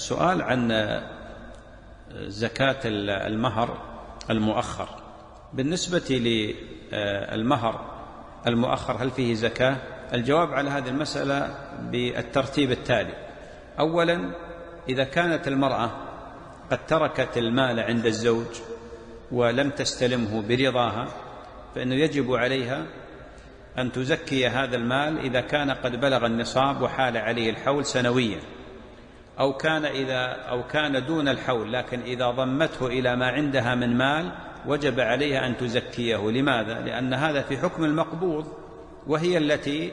سؤال عن زكاة المهر المؤخر. بالنسبة للمهر المؤخر هل فيه زكاة؟ الجواب على هذه المسألة بالترتيب التالي: أولا، إذا كانت المرأة قد تركت المال عند الزوج ولم تستلمه برضاها فإنه يجب عليها أن تزكي هذا المال إذا كان قد بلغ النصاب وحال عليه الحول سنويا، أو كان دون الحول، لكن إذا ضمته إلى ما عندها من مال وجب عليها أن تزكيه. لماذا؟ لأن هذا في حكم المقبوض، وهي التي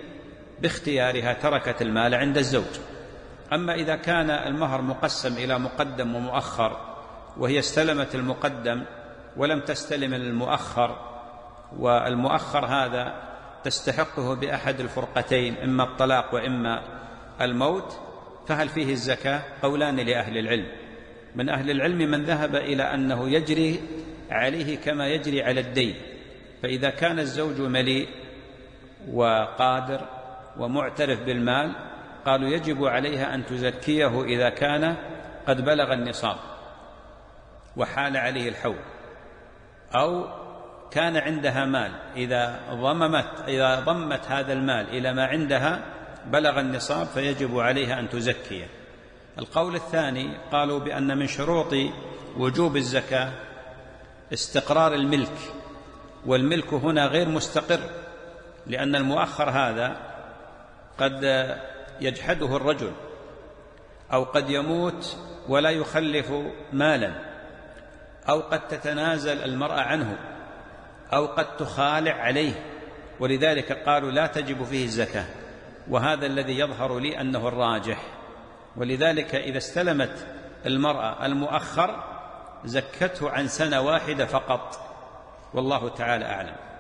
باختيارها تركت المال عند الزوج. أما إذا كان المهر مقسم إلى مقدم ومؤخر وهي استلمت المقدم ولم تستلم المؤخر، والمؤخر هذا تستحقه بأحد الفرقتين، إما الطلاق وإما الموت، فهل فيه الزكاة؟ قولان لأهل العلم. من أهل العلم من ذهب إلى أنه يجري عليه كما يجري على الدين، فإذا كان الزوج مليء وقادر ومعترف بالمال قالوا يجب عليها أن تزكيه إذا كان قد بلغ النصاب وحال عليه الحول، أو كان عندها مال إذا ضمت هذا المال إلى ما عندها بلغ النصاب فيجب عليها أن تزكيه. القول الثاني قالوا بأن من شروط وجوب الزكاة استقرار الملك، والملك هنا غير مستقر، لأن المؤخر هذا قد يجحده الرجل أو قد يموت ولا يخلف مالا، أو قد تتنازل المرأة عنه، أو قد تخالع عليه، ولذلك قالوا لا تجب فيه الزكاة، وهذا الذي يظهر لي أنه الراجح. ولذلك إذا استلمت المرأة المؤخر زكته عن سنة واحدة فقط، والله تعالى أعلم.